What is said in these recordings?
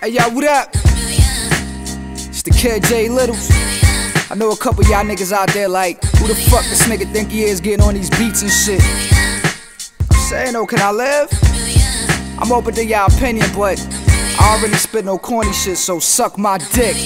Hey y'all, what up? It's the kid J. Little. I know a couple y'all niggas out there like, who the fuck this nigga think he is getting on these beats and shit? I'm saying though, can I live? I'm open to y'all opinion, but I already spit no corny shit, so suck my dick.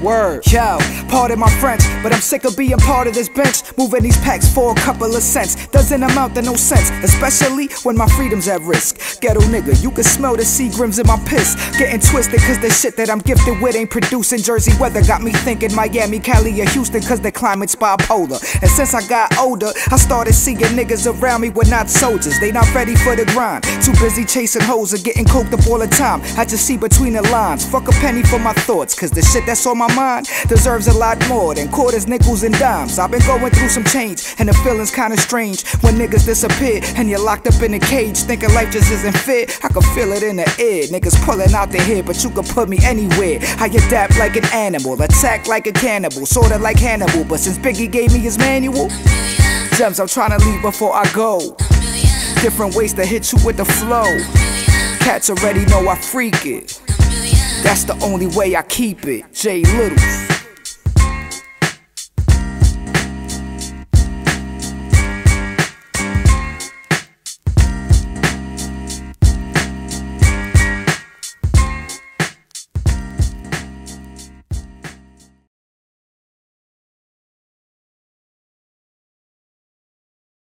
Word. Yo, pardon my French, but I'm sick of being part of this bench. Moving these packs for a couple of cents doesn't amount to no sense, especially when my freedom's at risk. Ghetto nigga, you can smell the Seagrams in my piss. Getting twisted cause the shit that I'm gifted with ain't producing. Jersey weather got me thinking Miami, Cali, or Houston cause the climate's bipolar. And since I got older, I started seeing niggas around me were not soldiers. They not ready for the grind, too busy chasing hoes or getting coked up all the time. I just see between the lines, fuck a penny for my thoughts, cause the shit that's on my mind deserves a lot more than quarters, nickels, and dimes. I've been going through some change, and the feeling's kinda strange when niggas disappear and you're locked up in a cage, thinking life just isn't fair. I can feel it in the air, niggas pulling out their hair, but you can put me anywhere. I adapt like an animal, attack like a cannibal, sorta like Hannibal. But since Biggie gave me his manual, gems I'm trying to leave before I go. Different ways to hit you with the flow. Cats already know I freak it. That's the only way I keep it, J. Little.